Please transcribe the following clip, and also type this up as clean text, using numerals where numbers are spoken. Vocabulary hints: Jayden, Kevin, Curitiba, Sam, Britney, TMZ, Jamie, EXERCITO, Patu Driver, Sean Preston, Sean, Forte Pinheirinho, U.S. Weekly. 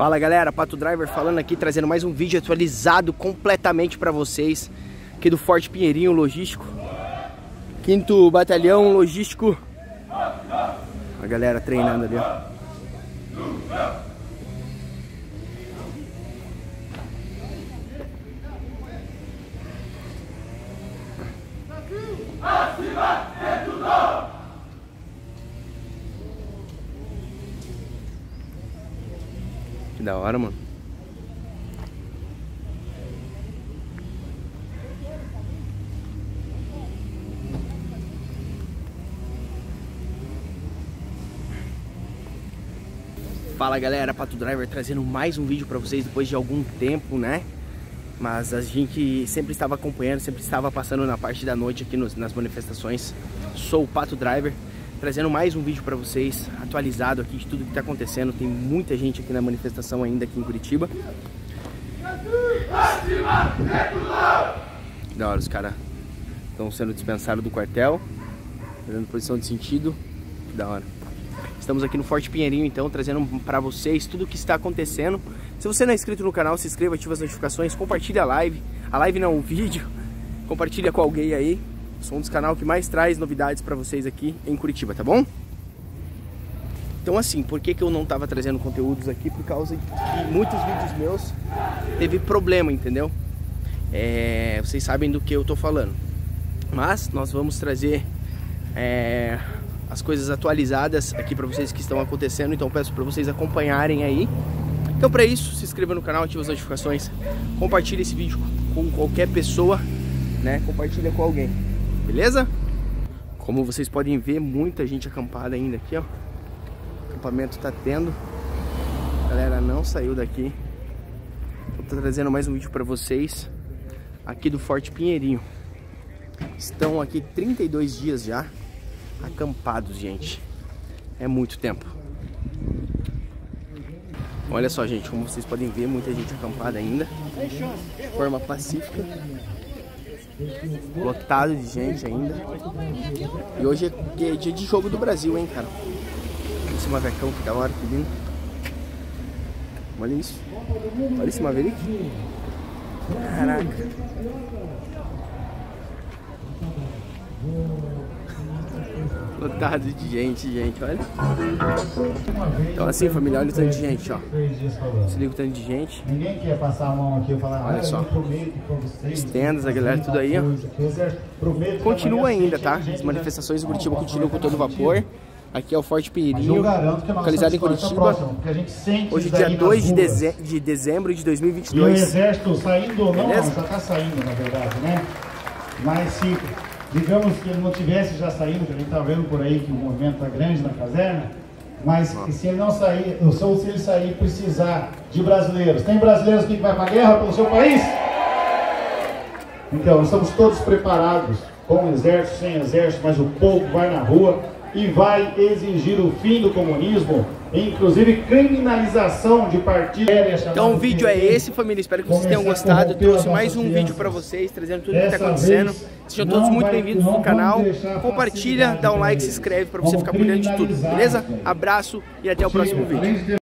Fala galera, Patu Driver falando aqui, trazendo mais um vídeo atualizado completamente para vocês aqui do Forte Pinheirinho Logístico, 5º Batalhão Logístico. A galera treinando ali, ó. Que da hora, mano. Fala galera, Patu Driver trazendo mais um vídeo pra vocês depois de algum tempo, né? Mas a gente sempre estava acompanhando, sempre estava passando na parte da noite aqui nas manifestações. Sou o Patu Driver, trazendo mais um vídeo para vocês, atualizado aqui de tudo que está acontecendo. Tem muita gente aqui na manifestação ainda aqui em Curitiba. Da hora, os caras estão sendo dispensados do quartel, fazendo posição de sentido. Que da hora. Estamos aqui no Forte Pinheirinho, então, trazendo para vocês tudo o que está acontecendo. Se você não é inscrito no canal, se inscreva, ativa as notificações, compartilha a live. A live não, o vídeo. Compartilha com alguém aí. Sou um dos canais que mais traz novidades para vocês aqui em Curitiba, tá bom? Então, assim, por que eu não tava trazendo conteúdos aqui? Por causa de que muitos vídeos meus teve problema, entendeu? Vocês sabem do que eu tô falando. Mas nós vamos trazer... as coisas atualizadas aqui para vocês que estão acontecendo, então peço para vocês acompanharem aí. Então, para isso, se inscreva no canal, ative as notificações, compartilhe esse vídeo com qualquer pessoa, né? Compartilha com alguém, beleza? Como vocês podem ver, muita gente acampada ainda aqui, ó. O acampamento tá tendo. A galera não saiu daqui. Tô trazendo mais um vídeo para vocês aqui do Forte Pinheirinho. Estão aqui 32 dias já acampados, gente. É muito tempo. Olha só, gente, como vocês podem ver, muita gente acampada ainda, forma pacífica, lotado de gente ainda. E hoje é dia de jogo do Brasil, hein, cara. Esse mavecão que da hora, que lindo. Olha isso. Olha esse maverick. Caraca. Lotado de gente, olha. Então, assim, família, olha o tanto de gente, ó. Se liga o tanto de gente. Ninguém quer passar a mão aqui e falar, olha só. As tendas, a galera, tudo aí, ó. Continua ainda, tá? As manifestações do Curitiba continuam com todo vapor. Aqui é o Forte Pinheirinho, localizado em Curitiba. Hoje, dia 2 de dezembro de 2022. E o exército saindo ou não, já tá saindo, na verdade, né? Mas se... digamos que ele não tivesse já saído, que a gente está vendo por aí que o movimento está grande na caserna, mas que se ele não sair, ou se ele sair, precisar de brasileiros. Tem brasileiros que vai para a guerra pelo seu país? Então, nós estamos todos preparados, com exército, sem exército, mas o povo vai na rua e vai exigir o fim do comunismo, inclusive criminalização de partidos. Então o vídeo é esse, família, espero que vocês tenham gostado. Eu trouxe mais um vídeo para vocês, trazendo tudo o que está acontecendo. Sejam todos muito bem-vindos no canal. Compartilha, dá um like, se inscreve para você ficar por dentro de tudo, beleza? Abraço e até o próximo vídeo.